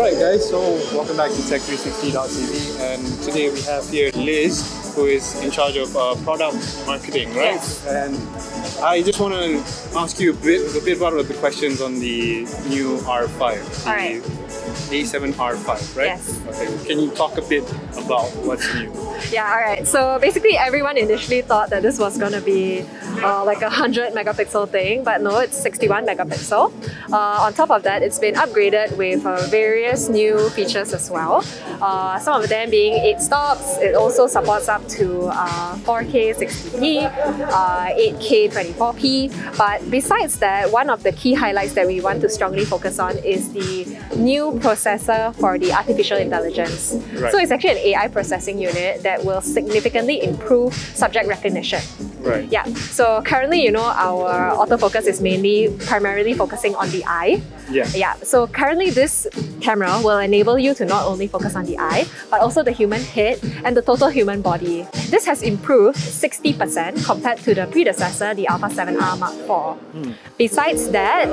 Alright guys, so welcome back to tech360.tv, and today we have here Liz, who is in charge of product marketing, right? Yes. And I just want to ask you a bit about the questions on the new R5. Alright. A7R5, right? Yes. Okay. Can you talk a bit about what's new? Yeah, alright. So basically everyone initially thought that this was going to be like a 100 megapixel thing, but no, it's 61 megapixel. On top of that, it's been upgraded with various new features as well. Some of them being 8 stops. It also supports up to 4K 60p, 8K 24p. But besides that, one of the key highlights that we want to strongly focus on is the new processor for the artificial intelligence. Right. So it's actually an AI processing unit that will significantly improve subject recognition. Right. Yeah. So currently, you know, our autofocus is primarily focusing on the eye. Yeah. Yeah. So currently this camera will enable you to not only focus on the eye, but also the human head and the total human body. This has improved 60% compared to the predecessor, the Alpha 7R Mark IV. Hmm. Besides that,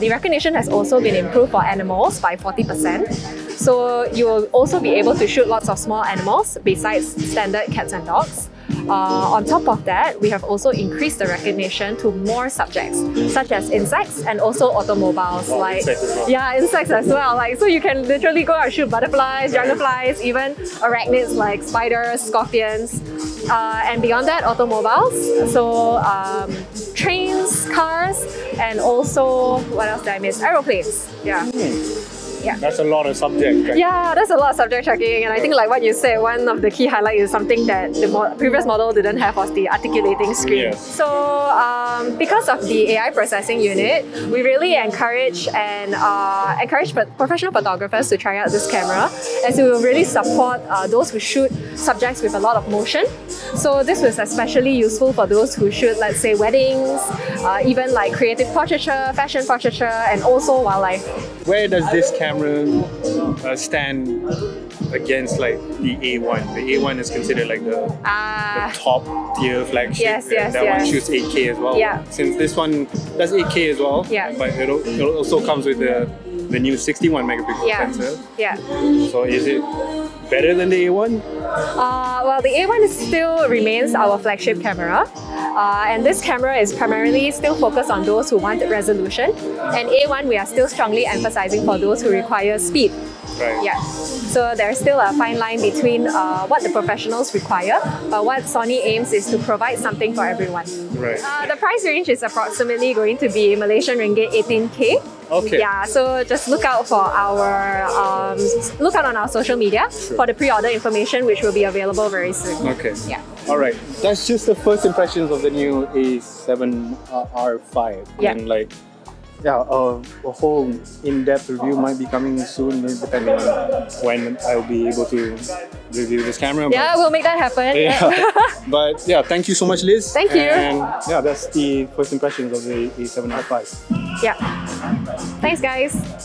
the recognition has also been improved for animals by 40%. So you will also be able to shoot lots of small animals besides standard cats and dogs. On top of that, we have also increased the recognition to more subjects, such as insects and also automobiles. Wow, like insects as well. Yeah, insects as well. Like, so you can literally go out and shoot butterflies, dragonflies, even arachnids like spiders, scorpions, and beyond that, automobiles. So trains, cars, and also what else did I miss? Aeroplanes. Yeah. Yeah. That's a lot of subject tracking. Yeah, that's a lot of subject tracking, and I think like what you said, one of the key highlights is something that the previous model didn't have, was the articulating screen. Yes. So because of the AI processing unit, we really encourage and encourage professional photographers to try out this camera, as it will really support those who shoot subjects with a lot of motion. So this was especially useful for those who shoot, let's say, weddings, even like creative portraiture, fashion portraiture, and also wildlife. Where does this camera stand against like the A1? The A1 is considered like the top tier flagship. Yes, yes, that yes. One shoots 8K as well. Yeah. Since this one does 8K as well, yeah. But it also comes with the new 61 megapixel yeah. sensor. Yeah. So is it better than the A1? Well, the A1 still remains our flagship camera. And this camera is primarily still focused on those who want resolution, and A1 we are still strongly emphasizing for those who require speed. Right. Yeah. So there's still a fine line between what the professionals require, but what Sony aims is to provide something for everyone. Right. The price range is approximately going to be Malaysian Ringgit 18K. Okay. Yeah. So just look out for our look out on our social media sure. for the pre-order information, which will be available very soon. Okay. Yeah. All right. That's just the first impressions of the new A7R5. Yeah. And like. Yeah, a whole in-depth review might be coming soon, depending on when I'll be able to review this camera. Yeah, we'll make that happen. Yeah. But yeah, thank you so much, Liz. Thank you. And yeah, that's the first impressions of the A7R5. Yeah. Thanks, guys.